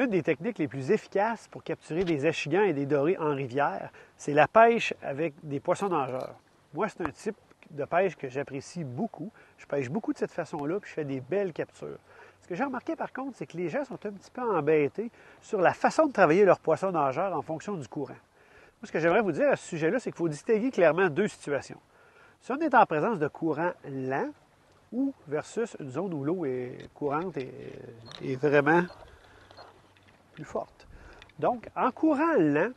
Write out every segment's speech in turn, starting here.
Une des techniques les plus efficaces pour capturer des échigans et des dorés en rivière, c'est la pêche avec des poissons nageurs. Moi, c'est un type de pêche que j'apprécie beaucoup. Je pêche beaucoup de cette façon-là, puis je fais des belles captures. Ce que j'ai remarqué, par contre, c'est que les gens sont un petit peu embêtés sur la façon de travailler leurs poissons nageurs en fonction du courant. Moi, ce que j'aimerais vous dire à ce sujet-là, c'est qu'il faut distinguer clairement deux situations. Si on est en présence de courants lents, ou versus une zone où l'eau est courante et vraiment plus forte. Donc, en courant lent,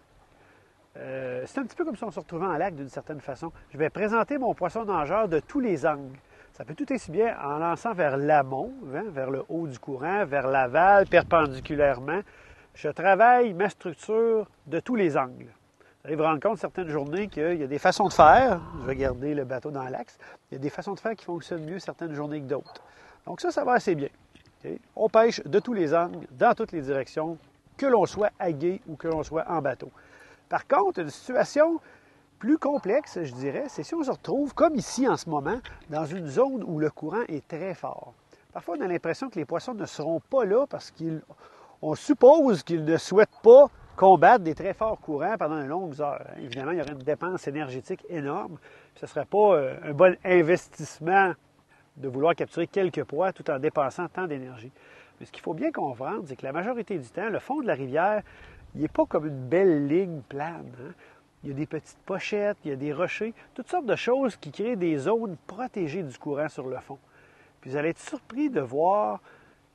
c'est un petit peu comme si on se retrouvait en lac d'une certaine façon. Je vais présenter mon poisson nageur de tous les angles. Ça peut tout aussi bien en lançant vers l'amont, hein, vers le haut du courant, vers l'aval, perpendiculairement. Je travaille ma structure de tous les angles. Vous allez vous rendre compte certaines journées qu'il y a des façons de faire. Je vais garder le bateau dans l'axe. Il y a des façons de faire qui fonctionnent mieux certaines journées que d'autres. Donc ça va assez bien. Okay? On pêche de tous les angles, dans toutes les directions, que l'on soit à gué ou que l'on soit en bateau. Par contre, une situation plus complexe, je dirais, c'est si on se retrouve, comme ici en ce moment, dans une zone où le courant est très fort. Parfois, on a l'impression que les poissons ne seront pas là parce qu'on suppose qu'ils ne souhaitent pas combattre des très forts courants pendant de longues heures. Évidemment, il y aurait une dépense énergétique énorme. Ce ne serait pas un bon investissement de vouloir capturer quelques poids tout en dépensant tant d'énergie. Mais ce qu'il faut bien comprendre, c'est que la majorité du temps, le fond de la rivière, il n'est pas comme une belle ligne plane. Hein? Il y a des petites pochettes, il y a des rochers, toutes sortes de choses qui créent des zones protégées du courant sur le fond. Puis vous allez être surpris de voir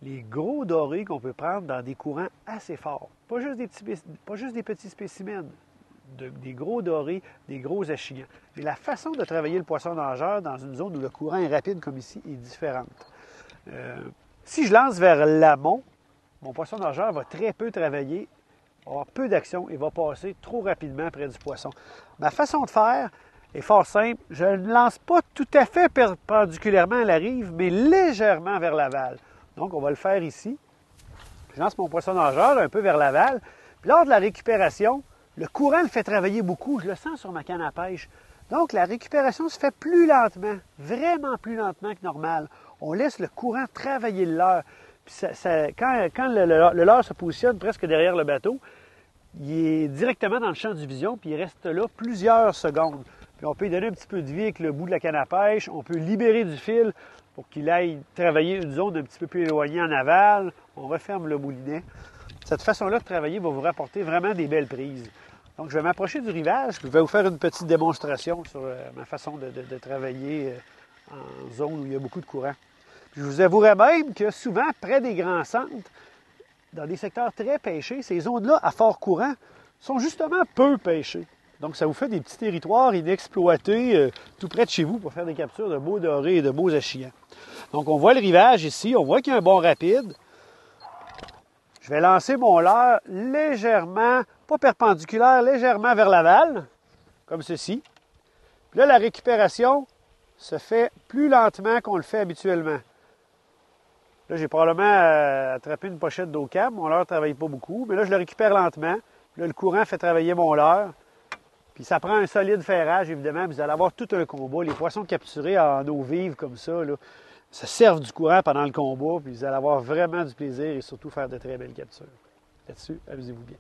les gros dorés qu'on peut prendre dans des courants assez forts. Pas juste des petits spécimens, des gros dorés, des gros échigans. Mais la façon de travailler le poisson nageur dans une zone où le courant est rapide comme ici est différente. Si je lance vers l'amont, mon poisson nageur va très peu travailler, avoir peu d'action et va passer trop rapidement près du poisson. Ma façon de faire est fort simple. Je ne lance pas tout à fait perpendiculairement à la rive, mais légèrement vers l'aval. Donc, on va le faire ici. Je lance mon poisson nageur là, un peu vers l'aval. Puis lors de la récupération, le courant le fait travailler beaucoup. Je le sens sur ma canne à pêche. Donc, la récupération se fait plus lentement, vraiment plus lentement que normal. On laisse le courant travailler le leurre. Puis quand le leurre se positionne presque derrière le bateau, il est directement dans le champ de vision, puis il reste là plusieurs secondes. Puis on peut lui donner un petit peu de vie avec le bout de la canne à pêche. On peut libérer du fil pour qu'il aille travailler une zone un petit peu plus éloignée en aval. On referme le moulinet. Cette façon-là de travailler va vous rapporter vraiment des belles prises. Donc, je vais m'approcher du rivage. Je vais vous faire une petite démonstration sur ma façon de travailler en zone où il y a beaucoup de courant. Puis je vous avouerai même que souvent, près des grands centres, dans des secteurs très pêchés, ces zones-là, à fort courant, sont justement peu pêchées. Donc, ça vous fait des petits territoires inexploités tout près de chez vous pour faire des captures de beaux dorés et de beaux échigans. Donc, on voit le rivage ici. On voit qu'il y a un bon rapide. Je vais lancer mon leurre légèrement, pas perpendiculaire, légèrement vers l'aval, comme ceci. Puis là, la récupération se fait plus lentement qu'on le fait habituellement. Là, j'ai probablement attrapé une pochette d'eau cam. Mon leurre ne travaille pas beaucoup, mais là, je le récupère lentement. Là, le courant fait travailler mon leurre. Puis ça prend un solide ferrage, évidemment, vous allez avoir tout un combat. Les poissons capturés en eau vive comme ça, là, se servent du courant pendant le combat, puis vous allez avoir vraiment du plaisir et surtout faire de très belles captures. Là-dessus, amusez-vous bien.